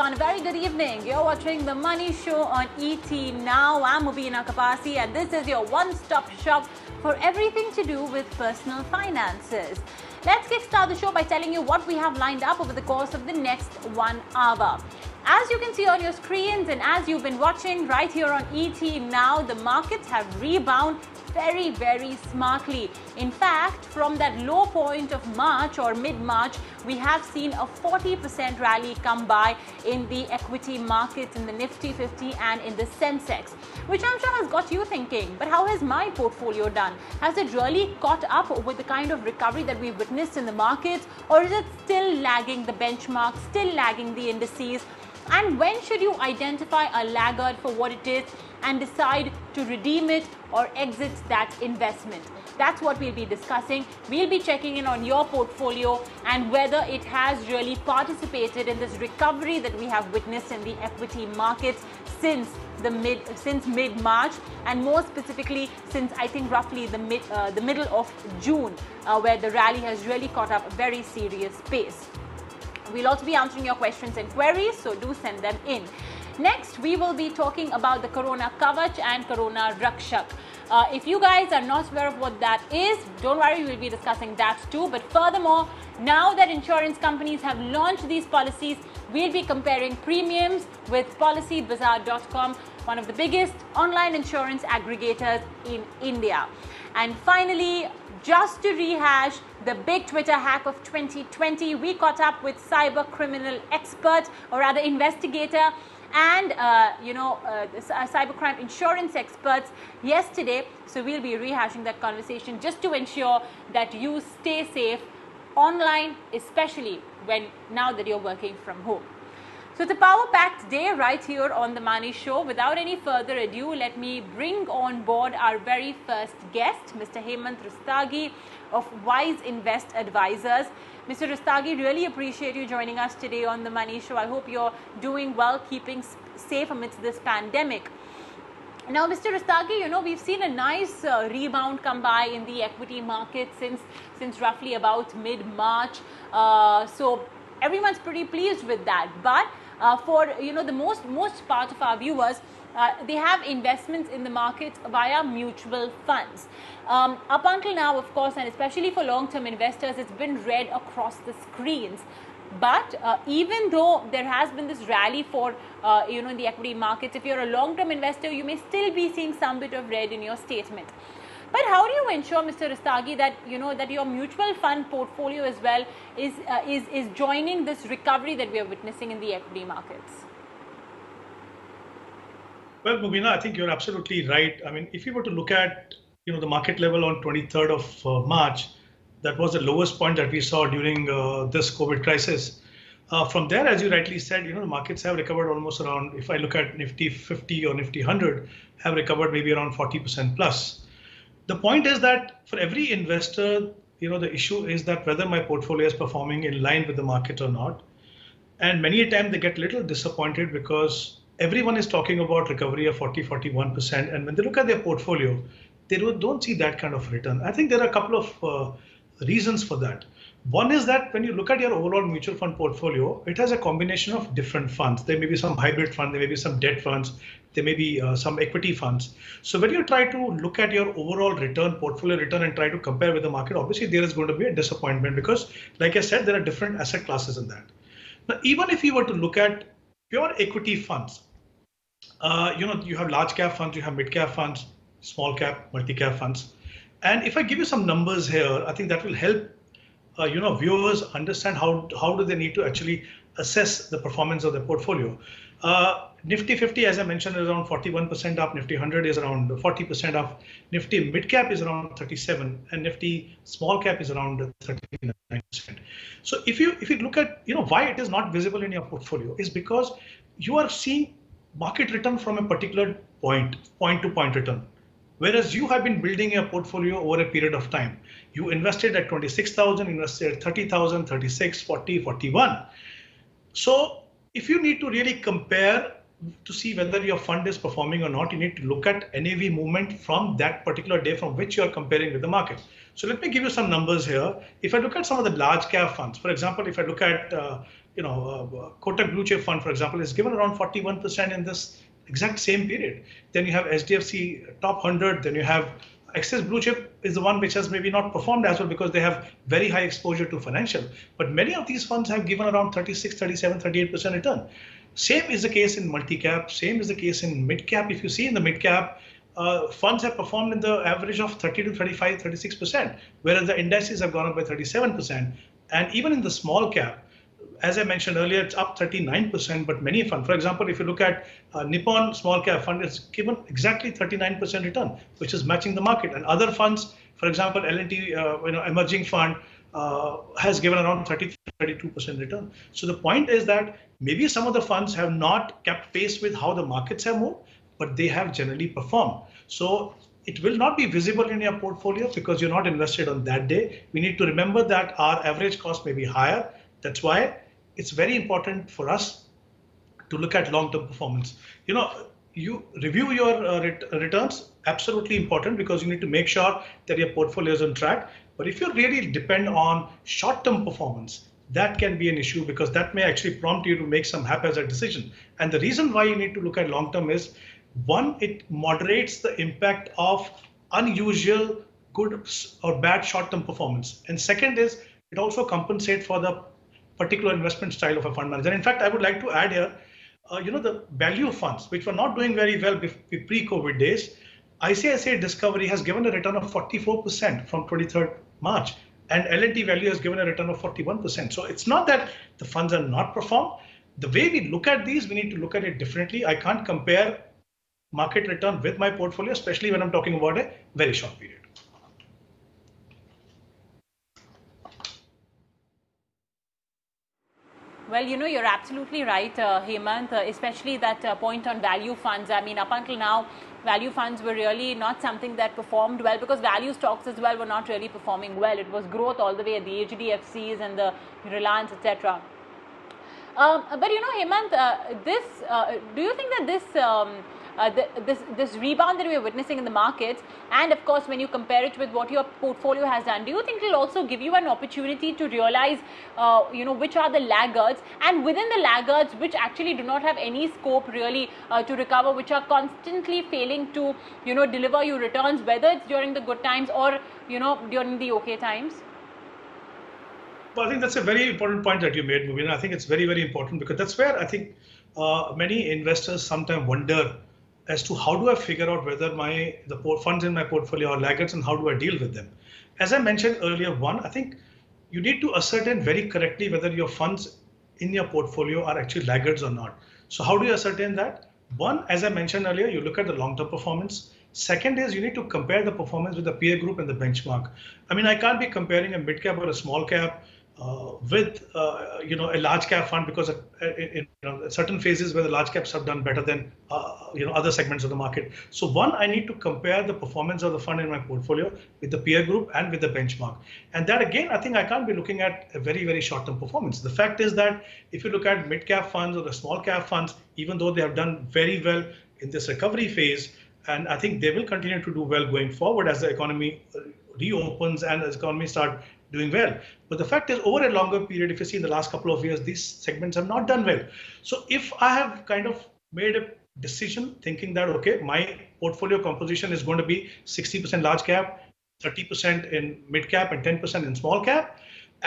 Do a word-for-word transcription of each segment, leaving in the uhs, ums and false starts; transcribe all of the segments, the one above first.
everyone. A very good evening. You're watching The Money Show on E T Now. I'm Mubina Kapasi and this is your one-stop shop for everything to do with personal finances. Let's kickstart the show by telling you what we have lined up over the course of the next one hour. As you can see on your screens and as you've been watching right here on E T Now, the markets have rebounded very, very smartly. In fact, from that low point of March or mid-March, we have seen a forty percent rally come by in the equity markets, in the Nifty fifty and in the Sensex, which I'm sure has got you thinking, but how has my portfolio done? Has it really caught up with the kind of recovery that we've witnessed in the markets, or is it still lagging the benchmark, still lagging the indices? And when should you identify a laggard for what it is and decide to redeem it or exit that investment? That's what we'll be discussing. We'll be checking in on your portfolio and whether it has really participated in this recovery that we have witnessed in the equity markets since the mid since mid-March, and more specifically since I think roughly the mid uh, the middle of June, uh, where the rally has really caught up a very serious pace. We'll also be answering your questions and queries, so do send them in. Next, we will be talking about the Corona Kavach and Corona Rakshak. Uh, if you guys are not aware of what that is, don't worry, we'll be discussing that too. But furthermore, now that insurance companies have launched these policies, we'll be comparing premiums with Policy Bazaar dot com, one of the biggest online insurance aggregators in India. And finally, just to rehash the big Twitter hack of twenty twenty, we caught up with cyber criminal expert, or rather investigator, and uh, you know, uh, cybercrime insurance experts yesterday. So we'll be rehashing that conversation just to ensure that you stay safe online, especially when now that you're working from home. So it's a power-packed day right here on The Money Show. Without any further ado, let me bring on board our very first guest, Mister Hemant Rustagi of Wise Invest Advisors. Mister Rustagi, really appreciate you joining us today on The Money Show. I hope you're doing well, keeping safe amidst this pandemic. Now, Mister Rustagi, you know, we've seen a nice uh, rebound come by in the equity market since, since roughly about mid-March. Uh, so everyone's pretty pleased with that, but uh, for you know the most most part of our viewers, uh, they have investments in the market via mutual funds. Um, up until now, of course, and especially for long-term investors, it's been read across the screens. But uh, even though there has been this rally for uh, you know the equity markets, if you're a long-term investor, you may still be seeing some bit of red in your statement. But how do you ensure, Mister Rustagi, that you know that your mutual fund portfolio as well is uh, is is joining this recovery that we are witnessing in the equity markets? Well, Mubina, I think you're absolutely right. I mean, if you were to look at you know the market level on twenty-third of March, that was the lowest point that we saw during uh, this COVID crisis. Uh, from there, as you rightly said, you know the markets have recovered almost around. If I look at Nifty fifty or Nifty one hundred, have recovered maybe around forty percent plus. The point is that for every investor, you know, the issue is that whether my portfolio is performing in line with the market or not. And many a time they get a little disappointed because everyone is talking about recovery of forty, forty-one percent. And when they look at their portfolio, they don't see that kind of return. I think there are a couple of uh, reasons for that. One is that when you look at your overall mutual fund portfolio, it has a combination of different funds. There may be some hybrid fund, there may be some debt funds, there may be uh, some equity funds. So when you try to look at your overall return, portfolio return, and try to compare with the market, obviously there is going to be a disappointment because, like I said, there are different asset classes in that. Now, even if you were to look at pure equity funds, uh, you know, you have large cap funds, you have mid cap funds, small cap, multi cap funds. And if I give you some numbers here, I think that will help, uh, you know, viewers understand how, how do they need to actually assess the performance of their portfolio. Uh, Nifty fifty, as I mentioned, is around forty-one percent up, Nifty one hundred is around forty percent up, Nifty Midcap is around thirty-seven, and Nifty Small Cap is around thirty-nine percent. So if you if you look at you know why it is not visible in your portfolio, is because you are seeing market return from a particular point, point to point return. Whereas you have been building your portfolio over a period of time. You invested at twenty-six thousand, invested at thirty thousand, thirty-six, forty, forty-one. So if you need to really compare to see whether your fund is performing or not, you need to look at N A V movement from that particular day from which you are comparing with the market. So let me give you some numbers here. If I look at some of the large cap funds, for example, if I look at uh, you know, uh, Kotak Blue Chip Fund, for example, is given around forty-one percent in this exact same period. Then you have S D F C Top one hundred. Then you have Axis Blue Chip is the one which has maybe not performed as well because they have very high exposure to financial. But many of these funds have given around thirty-six, thirty-seven, thirty-eight percent return. Same is the case in multi-cap. Same is the case in mid-cap. If you see in the mid-cap, uh, funds have performed in the average of thirty to thirty-five, thirty-six percent, whereas the indices have gone up by thirty-seven percent. And even in the small cap, as I mentioned earlier, it's up thirty-nine percent, but many funds, for example, if you look at uh, Nippon Small Cap Fund, it's given exactly thirty-nine percent return, which is matching the market. And other funds, for example, L and T uh, you know, Emerging Fund uh, has given around thirty to thirty-two percent return. So the point is that maybe some of the funds have not kept pace with how the markets have moved, but they have generally performed. So it will not be visible in your portfolio because you're not invested on that day. We need to remember that our average cost may be higher. That's why it's very important for us to look at long-term performance. You know, you review your uh, ret returns, absolutely important, because you need to make sure that your portfolio is on track. But if you really depend on short-term performance, that can be an issue because that may actually prompt you to make some haphazard decision. And the reason why you need to look at long-term is, one, it moderates the impact of unusual good or bad short-term performance. And second is, it also compensates for the particular investment style of a fund manager. In fact, I would like to add here, uh, you know, the value funds, which were not doing very well pre-COVID days, I C I C I Discovery has given a return of forty-four percent from twenty-third March, and L and T Value has given a return of forty-one percent. So it's not that the funds are not performed. The way we look at these, we need to look at it differently. I can't compare market return with my portfolio, especially when I'm talking about a very short period. Well, you know, you're absolutely right, uh, Hemant, uh, especially that uh, point on value funds. I mean, up until now, value funds were really not something that performed well because value stocks as well were not really performing well. It was growth all the way at the H D F Cs and the Reliance, et cetera. Uh, but, you know, Hemant, uh, this, uh, do you think that this, um, uh, the, this, this rebound that we're witnessing in the markets, and of course, when you compare it with what your portfolio has done, do you think it'll also give you an opportunity to realize, uh, you know, which are the laggards, and within the laggards, which actually do not have any scope really uh, to recover, which are constantly failing to, you know, deliver you returns, whether it's during the good times or, you know, during the okay times? Well, I think that's a very important point that you made, Mubina. I think it's very, very important because that's where I think uh, many investors sometimes wonder as to how do I figure out whether my the funds in my portfolio are laggards and how do I deal with them. As I mentioned earlier, one, I think you need to ascertain very correctly whether your funds in your portfolio are actually laggards or not. So how do you ascertain that? One, as I mentioned earlier, you look at the long-term performance. Second is you need to compare the performance with the peer group and the benchmark. I mean, I can't be comparing a mid-cap or a small-cap Uh, with uh, you know, a large cap fund because of, uh, in, you know, certain phases where the large caps have done better than uh, you know, other segments of the market. So one, I need to compare the performance of the fund in my portfolio with the peer group and with the benchmark. And that again, I think I can't be looking at a very, very short-term performance. The fact is that if you look at mid-cap funds or the small cap funds, even though they have done very well in this recovery phase, and I think they will continue to do well going forward as the economy reopens and as the economy starts doing well. But the fact is, over a longer period, if you see in the last couple of years, these segments have not done well. So if I have kind of made a decision thinking that, okay, my portfolio composition is going to be sixty percent large cap, thirty percent in mid cap and ten percent in small cap,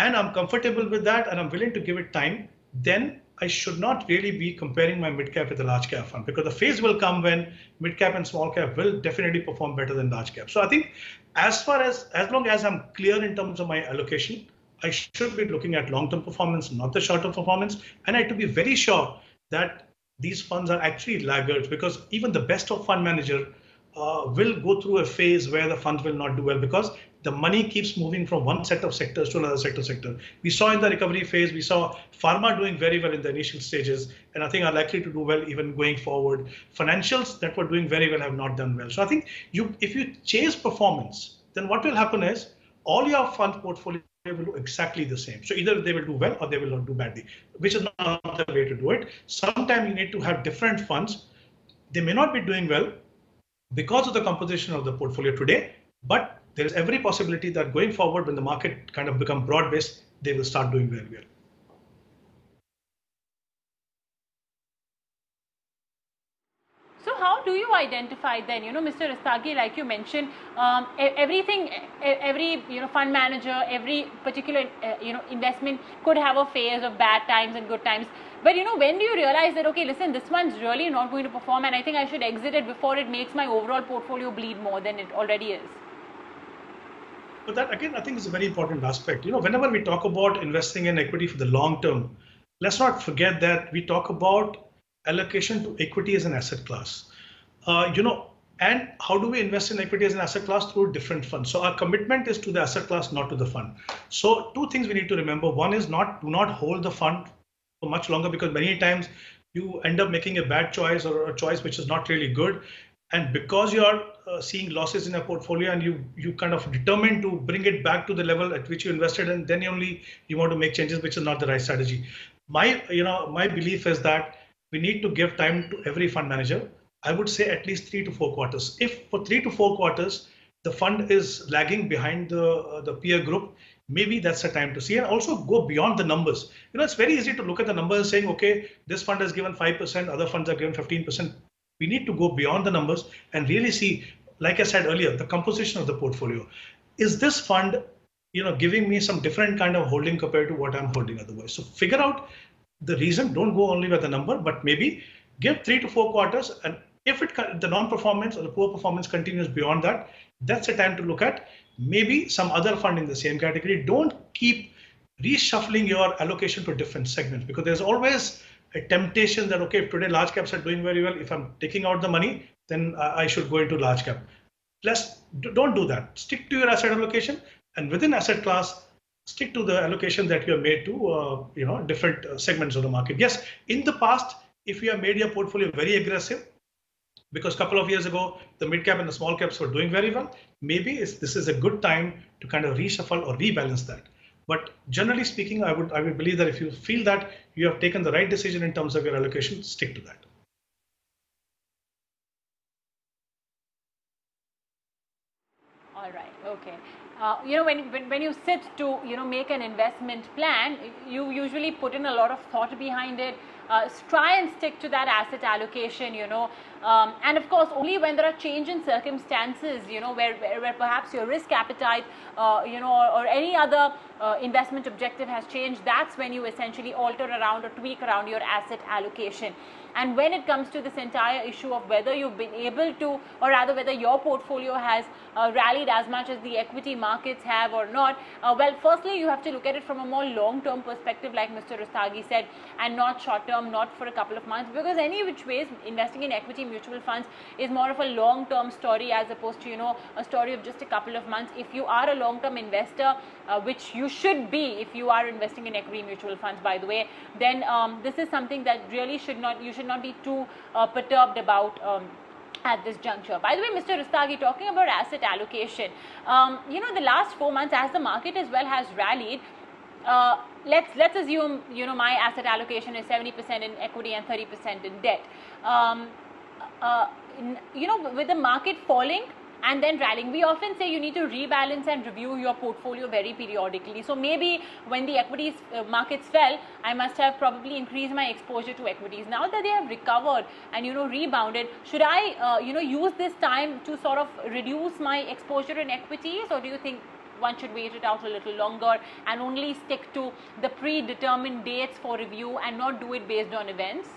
and I'm comfortable with that and I'm willing to give it time, then I should not really be comparing my mid cap with the large cap fund because the phase will come when mid cap and small cap will definitely perform better than large cap. So I think as far as, as long as I'm clear in terms of my allocation, I should be looking at long-term performance, not the short-term performance. And I have to be very sure that these funds are actually laggards because even the best of fund manager uh, will go through a phase where the funds will not do well because the money keeps moving from one set of sectors to another sector sector. We saw in the recovery phase, we saw pharma doing very well in the initial stages, and I think are likely to do well even going forward. Financials that were doing very well have not done well. So I think you, if you chase performance, then what will happen is all your fund portfolio will do exactly the same. So either they will do well or they will not do badly, which is not the way to do it. Sometimes you need to have different funds. They may not be doing well because of the composition of the portfolio today, but there is every possibility that going forward, when the market kind of become broad-based, they will start doing very well. how do you identify then, you know, Mister Rustagi, like you mentioned, um, everything, every, you know, fund manager, every particular, uh, you know, investment could have a phase of bad times and good times. But, you know, when do you realize that, okay, listen, this one's really not going to perform and I think I should exit it before it makes my overall portfolio bleed more than it already is? But that, again, I think is a very important aspect. You know, whenever we talk about investing in equity for the long term, let's not forget that we talk about allocation to equity as an asset class. Uh, you know, and how do we invest in equity as an asset class? Through different funds. So our commitment is to the asset class, not to the fund. So two things we need to remember. One is not do not hold the fund for much longer, because many times you end up making a bad choice or a choice which is not really good. And because you are uh, seeing losses in a portfolio and you you kind of determined to bring it back to the level at which you invested, and then only you want to make changes, which is not the right strategy. My, you know, my belief is that we need to give time to every fund manager. I would say at least three to four quarters. If for three to four quarters, the fund is lagging behind the, uh, the peer group, maybe that's a time to see, and also go beyond the numbers. You know, it's very easy to look at the numbers saying, okay, this fund has given five percent, other funds are given fifteen percent. We need to go beyond the numbers and really see, like I said earlier, the composition of the portfolio. Is this fund, you know, giving me some different kind of holding compared to what I'm holding otherwise? So figure out the reason. Don't go only with the number, but maybe give three to four quarters. And if it the non-performance or the poor performance continues beyond that, that's a time to look at maybe some other fund in the same category. Don't keep reshuffling your allocation to different segments, because there's always a temptation that, okay, if today large caps are doing very well, if I'm taking out the money, then I should go into large cap. Plus, don't do that. Stick to your asset allocation, and within asset class, stick to the allocation that you have made to uh, you know, different uh, segments of the market. Yes, in the past, if you have made your portfolio very aggressive, because a couple of years ago, the mid cap and the small caps were doing very well, maybe it's, this is a good time to kind of reshuffle or rebalance that. But generally speaking, I would I would believe that if you feel that you have taken the right decision in terms of your allocation, stick to that. All right. Okay. Uh, you know, when, when when you sit to, you know, make an investment plan, you usually put in a lot of thought behind it. Uh, try and stick to that asset allocation, you know, um, and of course only when there are change in circumstances, you know, where, where, where perhaps your risk appetite, uh, you know, or, or any other uh, investment objective has changed, that's when you essentially alter around or tweak around your asset allocation. And when it comes to this entire issue of whether you've been able to, or rather whether your portfolio has uh, rallied as much as the equity markets have or not, uh, well, firstly, you have to look at it from a more long-term perspective, like Mister Rustagi said, and not short-term, not for a couple of months, because any which ways, investing in equity mutual funds is more of a long-term story as opposed to, you know, a story of just a couple of months. If you are a long-term investor, uh, which you should be if you are investing in equity mutual funds, by the way, then um, this is something that really should not, you should not be too uh, perturbed about um, at this juncture. By the way, Mister Rustagi, talking about asset allocation, um, you know, the last four months as the market as well has rallied, uh, let's let's assume, you know, my asset allocation is seventy percent in equity and thirty percent in debt. Um, uh, you know, with the market falling and then rallying, we often say you need to rebalance and review your portfolio very periodically. So maybe when the equities uh, markets fell, I must have probably increased my exposure to equities. Now that they have recovered and, you know, rebounded, should I, uh, you know, use this time to sort of reduce my exposure in equities, or do you think one should wait it out a little longer and only stick to the predetermined dates for review and not do it based on events?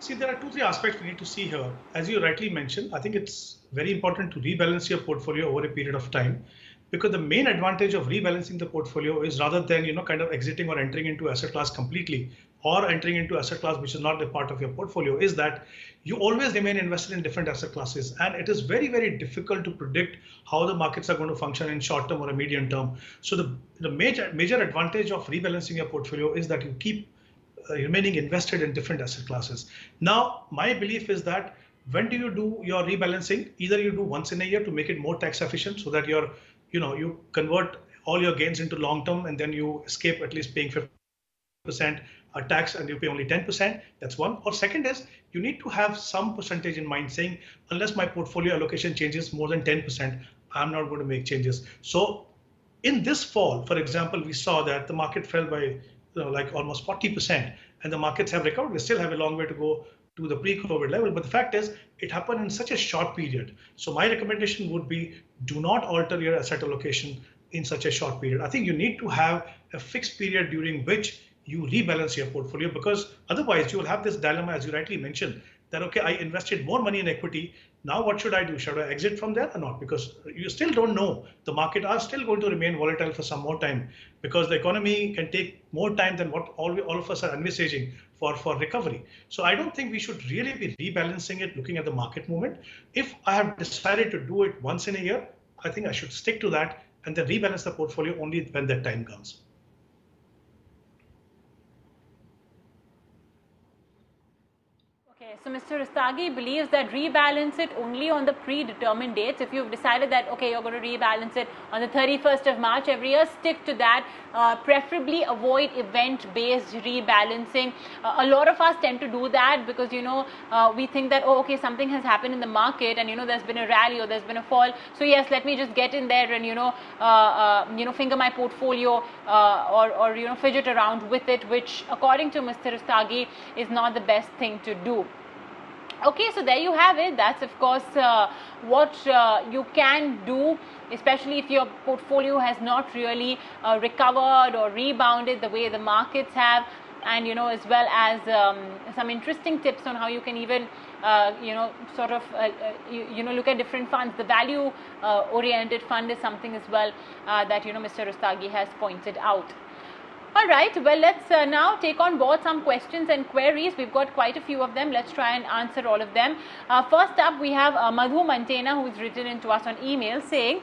See, there are two, three aspects we need to see here. As you rightly mentioned, I think it's very important to rebalance your portfolio over a period of time, because the main advantage of rebalancing the portfolio is, rather than, you know, kind of exiting or entering into asset class completely, or entering into asset class which is not a part of your portfolio, is that you always remain invested in different asset classes. And it is very, very difficult to predict how the markets are going to function in short term or a medium term. So the, the major, major advantage of rebalancing your portfolio is that you keep Uh, remaining invested in different asset classes. Now, my belief is that when do you do your rebalancing? Either you do once in a year to make it more tax efficient, so that you're, you know, you convert all your gains into long term, and then you escape at least paying fifty percent tax and you pay only ten percent. That's one. Or second is, you need to have some percentage in mind saying, unless my portfolio allocation changes more than ten percent, I'm not going to make changes. So in this fall, for example, we saw that the market fell by, you know, like almost forty percent, and the markets have recovered. We still have a long way to go to the pre-COVID level. But the fact is, it happened in such a short period. So my recommendation would be, do not alter your asset allocation in such a short period. I think you need to have a fixed period during which you rebalance your portfolio, because otherwise you will have this dilemma, as you rightly mentioned, that, okay, I invested more money in equity. Now what should I do? Should I exit from there or not? Because you still don't know. The market are still going to remain volatile for some more time, because the economy can take more time than what all, we, all of us are envisaging for, for recovery. So I don't think we should really be rebalancing it, looking at the market movement. If I have decided to do it once in a year, I think I should stick to that and then rebalance the portfolio only when that time comes. So Mister Rustagi believes that rebalance it only on the predetermined dates. If you've decided that, okay, you're going to rebalance it on the thirty-first of March every year, stick to that. Uh, preferably avoid event-based rebalancing. Uh, a lot of us tend to do that because, you know, uh, we think that, oh, okay, something has happened in the market and, you know, there's been a rally or there's been a fall. So yes, let me just get in there and, you know, uh, uh, you know, finger my portfolio uh, or, or, you know, fidget around with it, which according to Mister Rustagi is not the best thing to do. Okay, so there you have it. That's, of course, uh, what uh, you can do, especially if your portfolio has not really uh, recovered or rebounded the way the markets have, and, you know, as well as um, some interesting tips on how you can even, uh, you know, sort of, uh, you, you know, look at different funds. The value-oriented uh, fund is something as well uh, that, you know, Mister Rustagi has pointed out. All right, well, let's uh, now take on board some questions and queries. We've got quite a few of them. Let's try and answer all of them. Uh, first up, we have uh, Madhu Mantena, who's written in to us on email saying,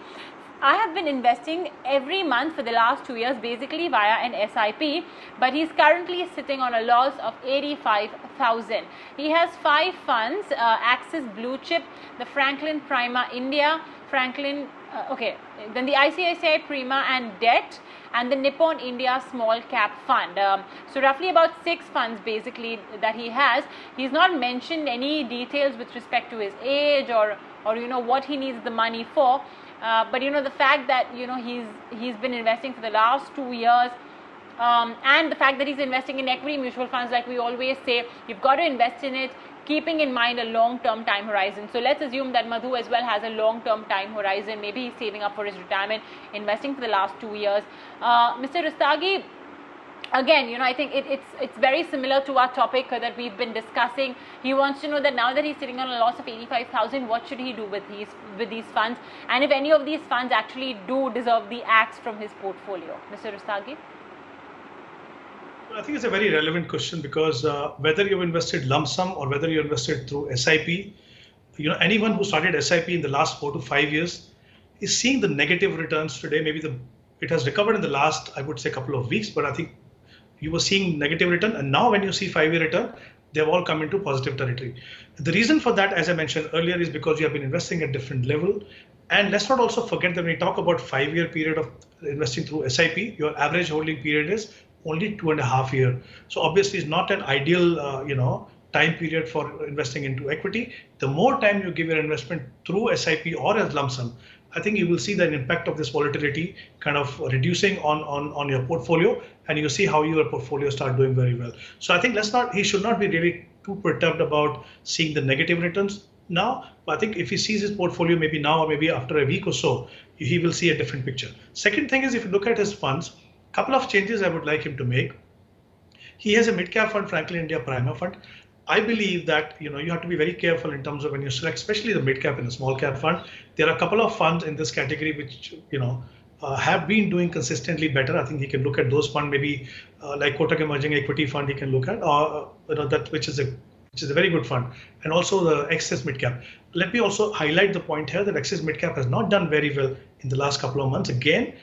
I have been investing every month for the last two years, basically via an S I P, but he's currently sitting on a loss of eighty-five thousand. He has five funds, uh, Axis Blue Chip, the Franklin Prima India, Franklin, uh, okay, then the I C I C I Prima and Debt, and the Nippon India Small Cap Fund. Um, so roughly about six funds basically that he has. He's not mentioned any details with respect to his age or, or you know, what he needs the money for. Uh, but, you know, the fact that, you know, he's, he's been investing for the last two years um, and the fact that he's investing in equity mutual funds, like we always say, you've got to invest in it, keeping in mind a long-term time horizon. So let's assume that Madhu as well has a long-term time horizon. Maybe he's saving up for his retirement, investing for the last two years. Uh, Mister Rustagi, again, you know, I think it, it's it's very similar to our topic that we've been discussing. He wants to know that now that he's sitting on a loss of eighty-five thousand, what should he do with these, with these funds? And if any of these funds actually do deserve the axe from his portfolio. Mister Rustagi? I think it's a very relevant question because uh, whether you've invested lump sum or whether you invested through S I P, you know, anyone who started S I P in the last four to five years is seeing the negative returns today. Maybe the it has recovered in the last, I would say, couple of weeks, but I think you were seeing negative return. And now when you see five-year return, they've all come into positive territory. The reason for that, as I mentioned earlier, is because you have been investing at different level. And let's not also forget that when we talk about five-year period of investing through S I P, your average holding period is only two and a half year. So obviously it's not an ideal, uh, you know, time period for investing into equity. The more time you give your investment through S I P or as lump sum, I think you will see the impact of this volatility kind of reducing on, on, on your portfolio, and you see how your portfolio start doing very well. So I think let's not, he should not be really too perturbed about seeing the negative returns now, but I think if he sees his portfolio maybe now or maybe after a week or so, he will see a different picture. Second thing is, if you look at his funds, couple of changes I would like him to make. He has a mid-cap fund, Franklin India Prima Fund. I believe that, you know, you have to be very careful in terms of when you select, especially the mid-cap and the small-cap fund. There are a couple of funds in this category which, you know, uh, have been doing consistently better. I think he can look at those funds, maybe uh, like Kotak Emerging Equity Fund he can look at, or, you know, that which is a which is a very good fund, and also the Axis Midcap. Let me also highlight the point here that Axis Midcap has not done very well in the last couple of months. Again,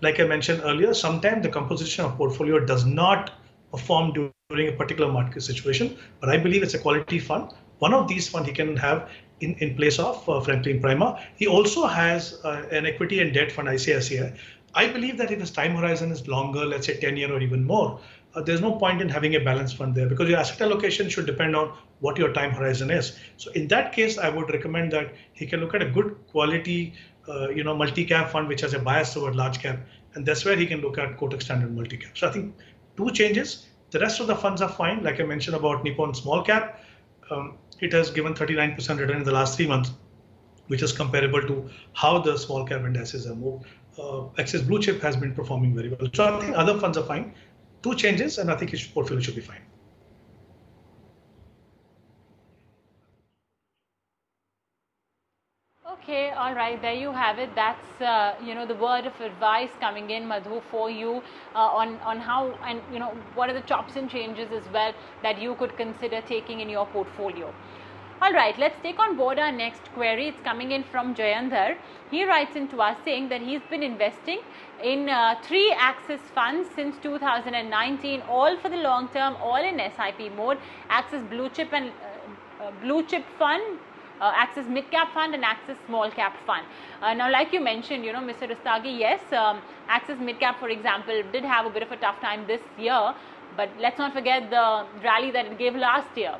like I mentioned earlier, sometimes the composition of portfolio does not perform during a particular market situation, but I believe it's a quality fund. One of these funds he can have in, in place of uh, Franklin Prima. He also has uh, an equity and debt fund, I C I C I. I believe that if his time horizon is longer, let's say ten years or even more, uh, there's no point in having a balanced fund there, because your asset allocation should depend on what your time horizon is. So in that case, I would recommend that he can look at a good quality Uh, you know, multi-cap fund, which has a bias toward large cap, and that's where he can look at Kotak Standard Multi-cap. So I think two changes. The rest of the funds are fine. Like I mentioned about Nippon Small Cap, um, it has given thirty-nine percent return in the last three months, which is comparable to how the small cap indices have moved. Uh, Axis Blue Chip has been performing very well. So I think other funds are fine. Two changes, and I think his portfolio should be fine. Okay, all right, there you have it. That's uh, you know, the word of advice coming in, Madhu, for you uh, on on how, and you know, what are the chops and changes as well that you could consider taking in your portfolio. All right, let's take on board our next query. It's coming in from Jayandhar. He writes into us saying that he's been investing in uh, three Axis funds since two thousand nineteen, all for the long term, all in S I P mode: Axis Blue Chip and uh, uh, Blue Chip Fund, uh, Axis Midcap Fund, and Axis Small Cap Fund. Uh, now, like you mentioned, you know, Mister Rustagi, yes, um, Axis Midcap, for example, did have a bit of a tough time this year, but let's not forget the rally that it gave last year.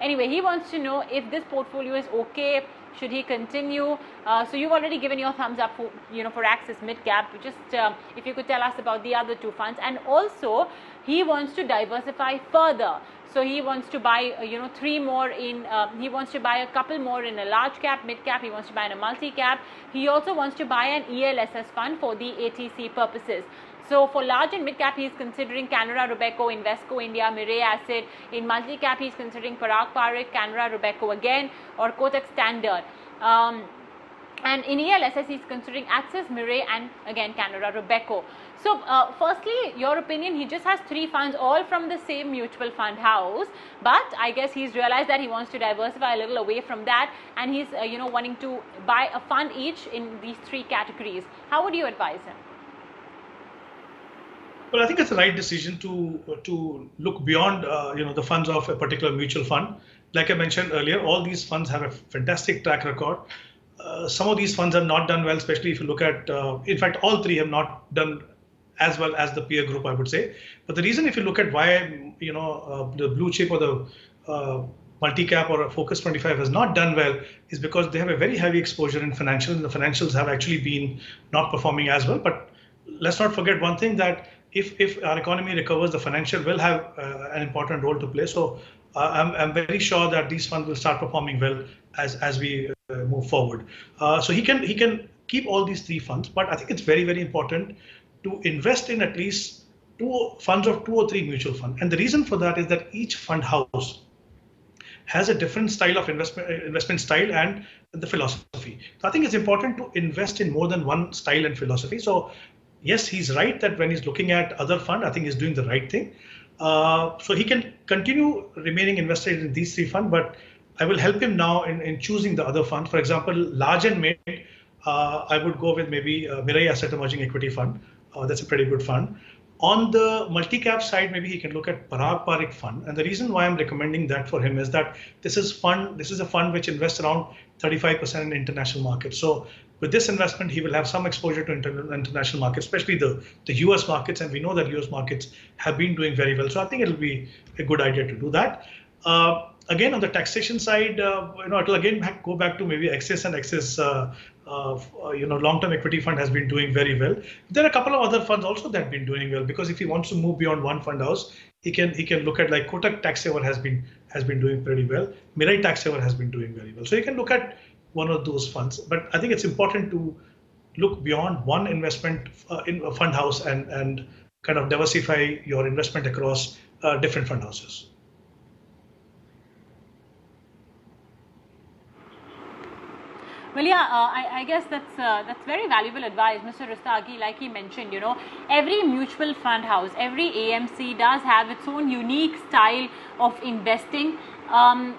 Anyway, he wants to know if this portfolio is okay, should he continue? Uh, so you've already given your thumbs up for, you know, for Axis Midcap. Just uh, if you could tell us about the other two funds. And also, he wants to diversify further. So he wants to buy, you know, three more in, uh, he wants to buy a couple more in a large cap, mid cap, he wants to buy in a multi cap. He also wants to buy an E L S S fund for the A T C purposes. So for large and mid cap, he is considering Canara Robeco, Invesco India, Mirae Asset. In multi cap, he is considering Parag Parikh, Canara Robeco again, or Kotak Standard. Um, and in E L S S, he is considering Axis, Mirae, and again Canara Robeco. So uh, firstly, your opinion, he just has three funds, all from the same mutual fund house, but I guess he's realized that he wants to diversify a little away from that, and he's uh, you know, wanting to buy a fund each in these three categories. How would you advise him? Well, I think it's the right decision to to look beyond uh, you know, the funds of a particular mutual fund. Like I mentioned earlier, all these funds have a fantastic track record. Uh, some of these funds have not done well, especially if you look at, uh, in fact, all three have not done as well as the peer group, I would say. But the reason, if you look at why, you know, uh, the blue chip or the uh, multi-cap or a Focus twenty-five has not done well, is because they have a very heavy exposure in financials, and the financials have actually been not performing as well. But let's not forget one thing, that if, if our economy recovers, the financial will have uh, an important role to play. So uh, I'm, I'm very sure that these funds will start performing well as, as we uh, move forward. Uh, so he can, he can keep all these three funds, but I think it's very, very important to invest in at least two funds of two or three mutual funds. And the reason for that is that each fund house has a different style of investment, investment style and the philosophy. So I think it's important to invest in more than one style and philosophy. So yes, he's right that when he's looking at other fund, I think he's doing the right thing. Uh, so he can continue remaining invested in these three funds, but I will help him now in, in choosing the other fund. For example, large and mid, uh, I would go with maybe uh, Mirae Asset Emerging Equity Fund. Uh, that's a pretty good fund. On the multi-cap side, maybe he can look at Parag Parikh Fund. And the reason why I'm recommending that for him is that this is fund. This is a fund which invests around thirty-five percent in international markets. So with this investment, he will have some exposure to inter international markets, especially the, the U S markets. And we know that U S markets have been doing very well. So I think it'll be a good idea to do that. Uh, again, on the taxation side, uh, you know, it'll again back, go back to maybe Axis and Axis. Uh, uh, you know, long-term equity fund has been doing very well. There are a couple of other funds also that have been doing well, because if he wants to move beyond one fund house, he can he can look at, like, Kotak Tax Saver has been has been doing pretty well. Mirae Tax Saver has been doing very well. So you can look at one of those funds. But I think it's important to look beyond one investment uh, in a fund house and and kind of diversify your investment across uh, different fund houses. Well, yeah, uh, I, I guess that's uh, that's very valuable advice, Mister Rustagi. Like he mentioned, you know, every mutual fund house, every A M C does have its own unique style of investing. Um,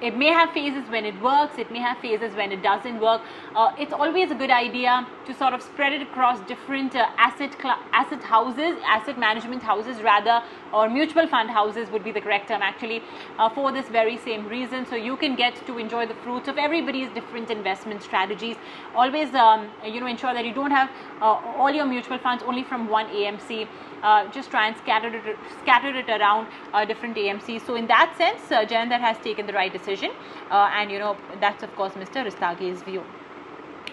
it may have phases when it works, it may have phases when it doesn't work. Uh, it's always a good idea to sort of spread it across different uh, asset asset houses, asset management houses rather, or mutual fund houses would be the correct term actually, uh, for this very same reason. So you can get to enjoy the fruits of everybody's different investment strategies. Always, um, you know, ensure that you don't have uh, all your mutual funds only from one A M C. Uh, just try and scatter it, scatter it around uh, different A M Cs. So in that sense, uh, Jayandhar has taken the right decision. Uh, and you know, that's of course Mister Rustagi's view.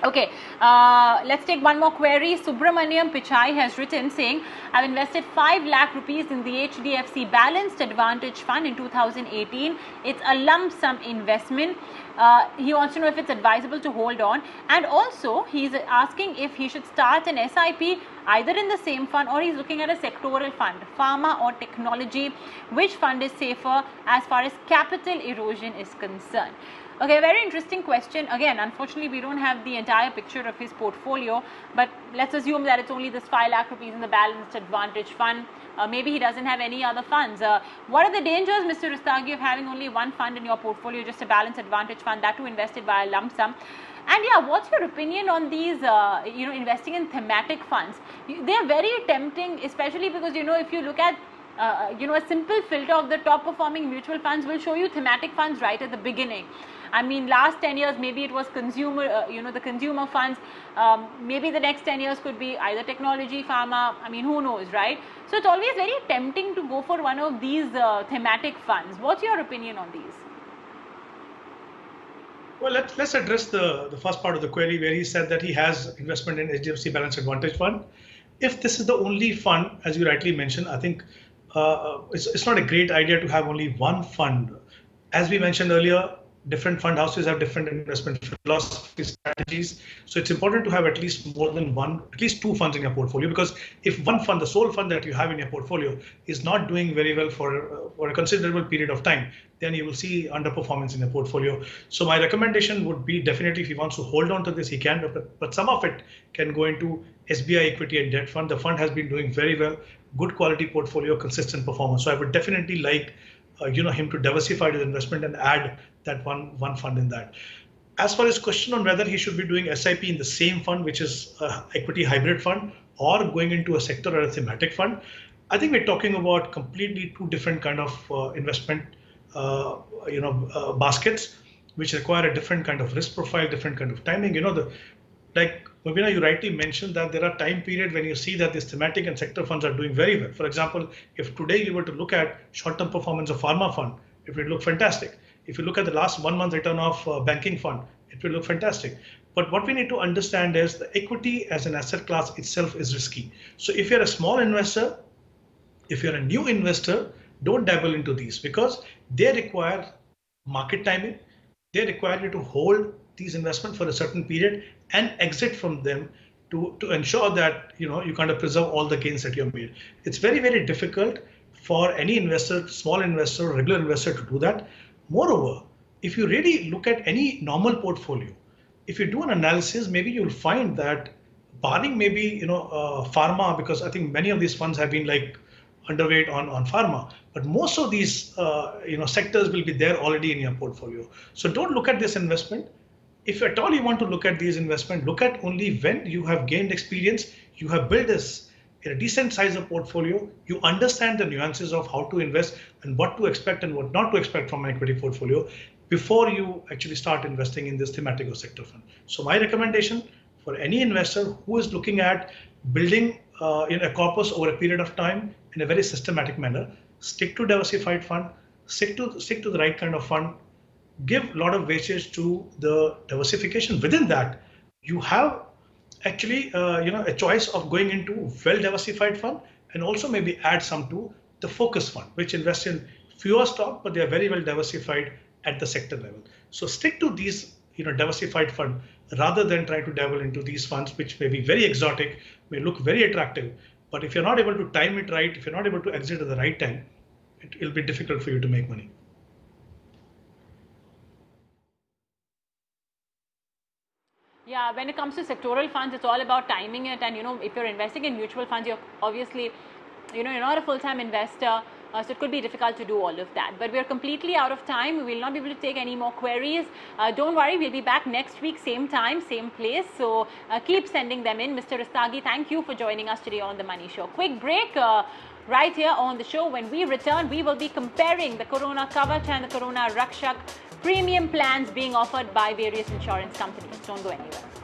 Okay, uh, let's take one more query. Subramaniam Pichai has written saying, I've invested five lakh rupees in the H D F C Balanced Advantage Fund in two thousand eighteen. It's a lump sum investment. Uh, he wants to know if it's advisable to hold on. And also, he's asking if he should start an S I P either in the same fund, or he's looking at a sectoral fund, pharma or technology. Which fund is safer as far as capital erosion is concerned? Okay, very interesting question. Again, unfortunately, we don't have the entire picture of his portfolio, but let's assume that it's only this five lakh rupees in the Balanced Advantage Fund. Uh, maybe he doesn't have any other funds. Uh, what are the dangers, Mister Rustagi, of having only one fund in your portfolio, just a Balanced Advantage Fund, that too invested by a lump sum? And yeah, what's your opinion on these, uh, you know, investing in thematic funds? They're very tempting, especially because, you know, if you look at Uh, you know, a simple filter of the top performing mutual funds will show you thematic funds right at the beginning. I mean, last ten years, maybe it was consumer, uh, you know, the consumer funds. Um, maybe the next ten years could be either technology, pharma. I mean, who knows, right? So it's always very tempting to go for one of these uh, thematic funds. What's your opinion on these? Well, let's, let's address the, the first part of the query, where he said that he has investment in H D F C Balanced Advantage Fund. If this is the only fund, as you rightly mentioned, I think Uh, it's, it's not a great idea to have only one fund. As we mentioned earlier, different fund houses have different investment philosophy, strategies. So it's important to have at least more than one, at least two funds in your portfolio, because if one fund, the sole fund that you have in your portfolio, is not doing very well for, uh, for a considerable period of time, then you will see underperformance in your portfolio. So my recommendation would be, definitely if he wants to hold on to this, he can, but, but some of it can go into S B I Equity and Debt Fund. The fund has been doing very well. Good quality portfolio, consistent performance. So I would definitely like, uh, you know, him to diversify his investment and add that one one fund in that. As far as question on whether he should be doing S I P in the same fund, which is uh, equity hybrid fund, or going into a sector or a thematic fund, I think we're talking about completely two different kind of uh, investment, uh, you know, uh, baskets, which require a different kind of risk profile, different kind of timing. You know, the like. Mubina, you rightly mentioned that there are time periods when you see that these thematic and sector funds are doing very well. For example, if today you were to look at short-term performance of pharma fund, it will look fantastic. If you look at the last one month return of uh, banking fund, it will look fantastic. But what we need to understand is the equity as an asset class itself is risky. So if you're a small investor, if you're a new investor, don't dabble into these, because they require market timing. They require you to hold these investments for a certain period and exit from them to, to ensure that, you know, you kind of preserve all the gains that you have made. It's very, very difficult for any investor, small investor, regular investor, to do that. Moreover, if you really look at any normal portfolio, if you do an analysis, maybe you'll find that, barring maybe, you know, uh, pharma, because I think many of these funds have been like underweight on, on pharma, but most of these, uh, you know, sectors will be there already in your portfolio. So don't look at this investment. If at all you want to look at these investments, look at only when you have gained experience, you have built this in a decent size of portfolio, you understand the nuances of how to invest and what to expect and what not to expect from an equity portfolio before you actually start investing in this thematic or sector fund. So my recommendation for any investor who is looking at building uh, in a corpus over a period of time in a very systematic manner, stick to diversified fund, stick to, stick to the right kind of fund, give a lot of weightage to the diversification. Within that, you have actually uh, you know, a choice of going into well-diversified fund, and also maybe add some to the focus fund, which invests in fewer stocks, but they are very well diversified at the sector level. So stick to these, you know, diversified fund, rather than try to dabble into these funds, which may be very exotic, may look very attractive, but if you're not able to time it right, if you're not able to exit at the right time, it will be difficult for you to make money. Yeah, when it comes to sectoral funds, it's all about timing it. And, you know, if you're investing in mutual funds, you're obviously, you know, you're not a full-time investor. Uh, so it could be difficult to do all of that. But we're completely out of time. We will not be able to take any more queries. Uh, don't worry, we'll be back next week, same time, same place. So uh, keep sending them in. Mister Rustagi, thank you for joining us today on The Money Show. Quick break. Uh, Right here on the show, when we return, we will be comparing the Corona Kavach and the Corona Rakshak premium plans being offered by various insurance companies. Don't go anywhere.